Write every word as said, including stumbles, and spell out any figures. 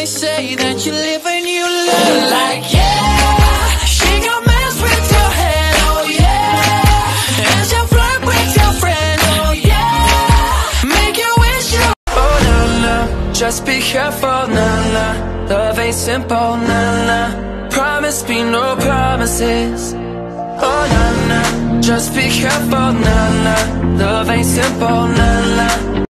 always say that you live and you learn. Like, yeah. Just be careful, na-na. Love ain't simple, na-na. Promise me no promises. Oh, na-na. Just be careful, na-na. Love ain't simple, na-na.